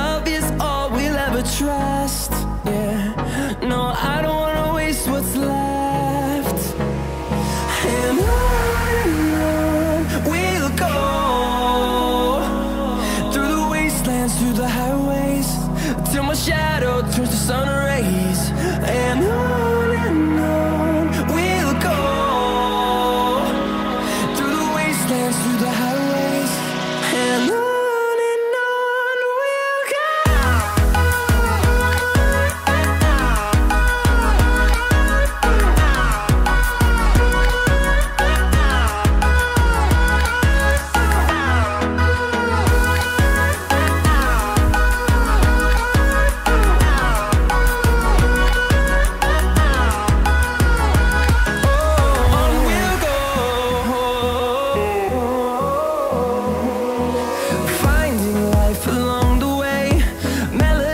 love is all we'll ever trust. Yeah, no, I don't wanna waste what's left. And on we'll go, through the wastelands, through the highways, till my shadow turns to sun rays. And on we'll go, through the wastelands, through the highways. And on we'll go.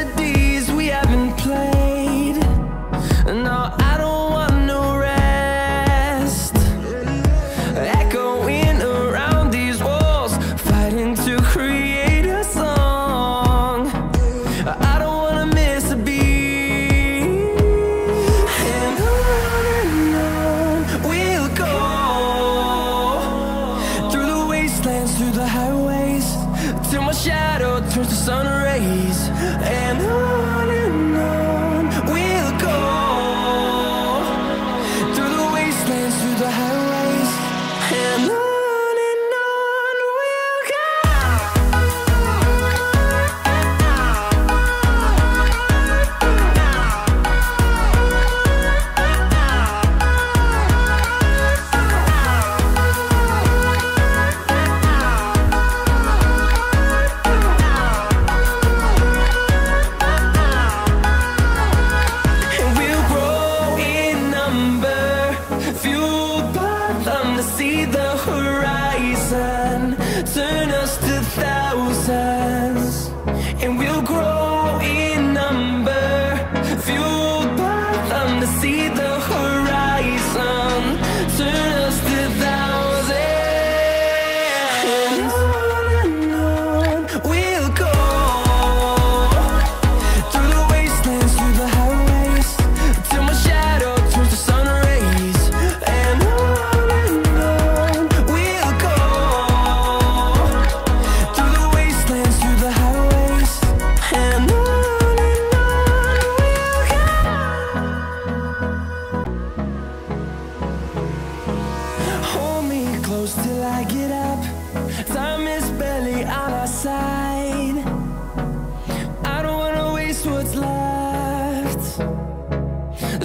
Through the highways, till my shadow turns to sun rays. And on we'll go, through the wastelands, through the highways. And on we'll go. See the horizon, turn us to thousands, and we'll grow in number, fueled by them to see the horizon, turn us to thousands. And on we'll go, through the wastelands, through the highways, till my shadow turns to sun rays. And close till I get up. Time is barely on our side. I don't wanna waste what's left. The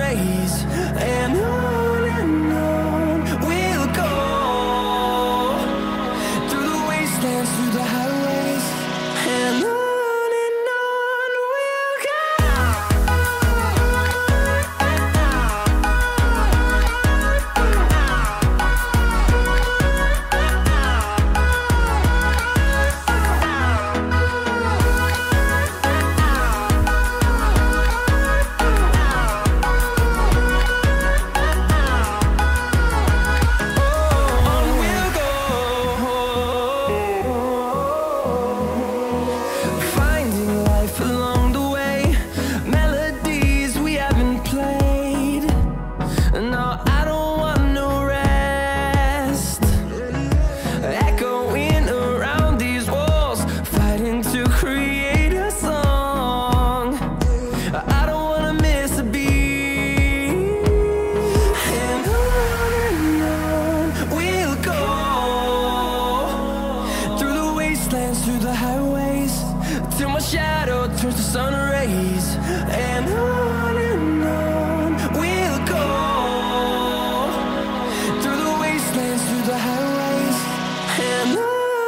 rays. And on we'll go, through the wastelands, through the highways. And on we'll go. Through the highways, till my shadow turns to sun rays. And on we'll go, through the wastelands, through the highways. And on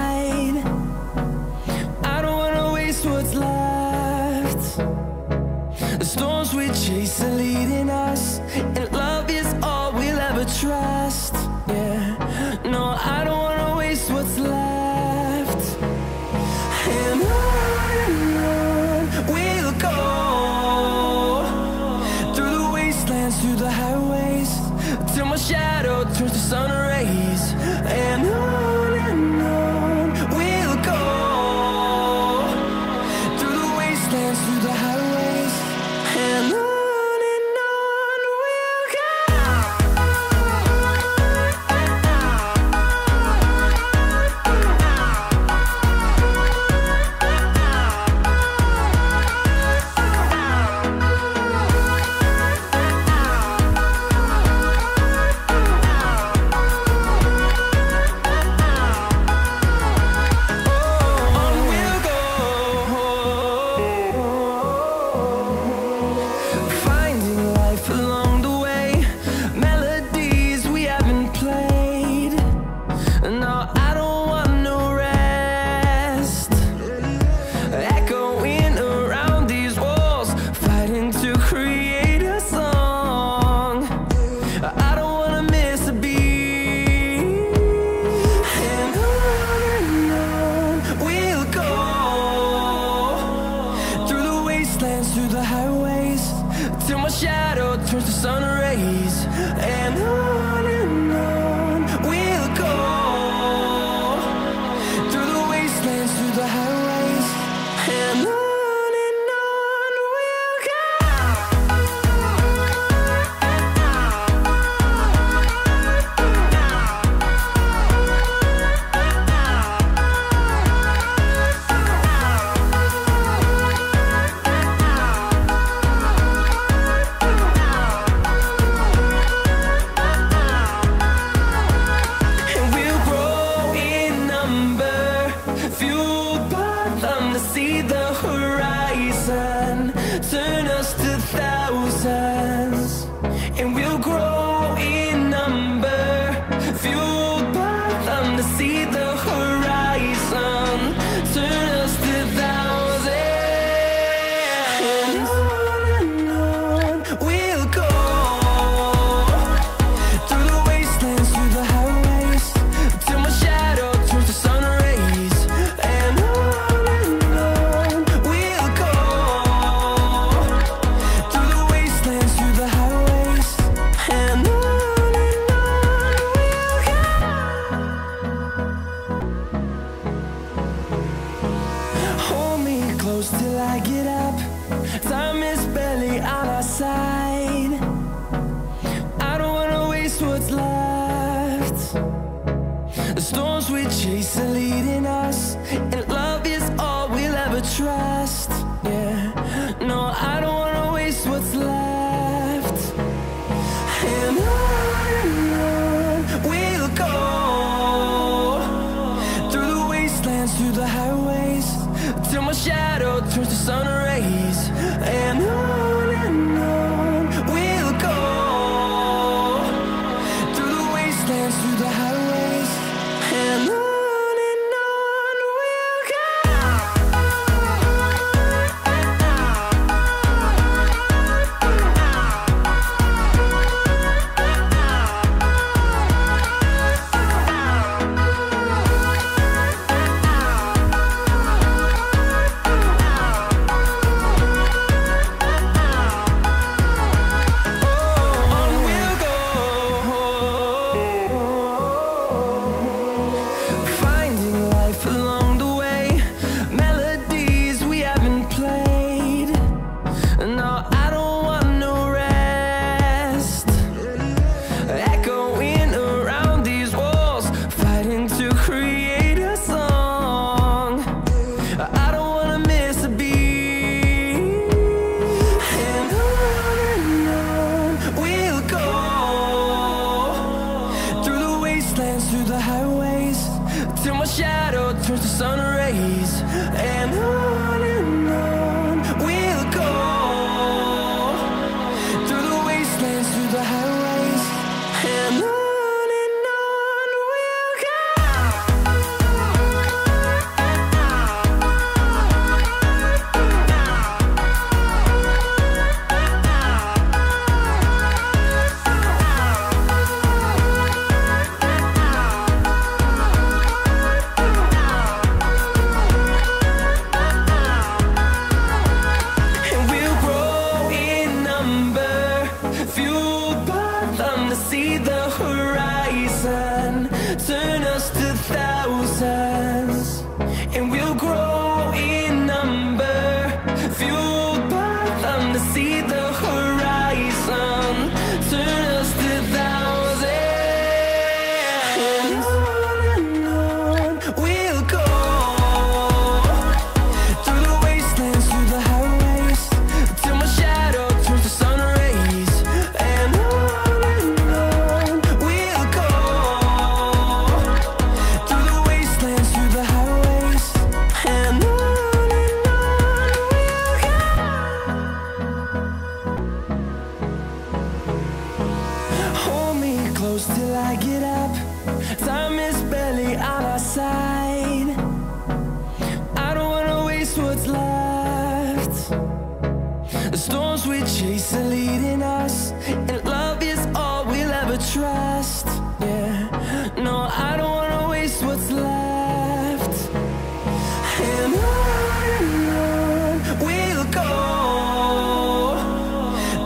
ember, fueled by them to see the horizon. Turn us to thousands, and we'll grow in number, fueled by them to see the horizon. Turn us to thousands, and on we'll go, through the wastelands, through the highways, till my shadow turns to sun rays. And on we'll go, through the wastelands, through the highways, and on we'll go. Hold me close till I get up. Time is barely on our side. I don't wanna waste what's left. The storms we chase are leading us, and love is all we'll ever trust. Yeah, no, I don't wanna waste what's left. And on we'll go, through the wastelands, through the highways, till my shadow turns to sun rays. And on we'll go, through the wastelands, through the highways, and on we'll go. Finding life along the way, melodies we haven't played. No, I don't want no rest. Echoing around these walls, fighting to create a song. I don't wanna miss a beat. And on we'll go, through the wastelands, through the highways, till my shadow turns to sun rays. And on we'll go, through the wastelands, through the highways, and on we'll go. And we'll grow in number, fueled by them to see the horizon. Turn us to thousands, and we'll grow in number, fueled by them to see the horizon. Turn us to thousands, and on we'll go, through the wastelands, through the highways, till my shadow turns to sun rays. And on we'll go, through the wastelands, through the highways, and on we'll go. Hold me close till I get up. Time is barely on our side. I don't wanna waste what's left. The storms we chase are leading us, and love is all we'll ever trust. Yeah, no, I don't wanna waste what's left. And on we'll go,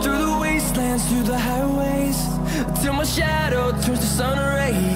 through the wastelands, through the highways, till my shadow turns to sun rays.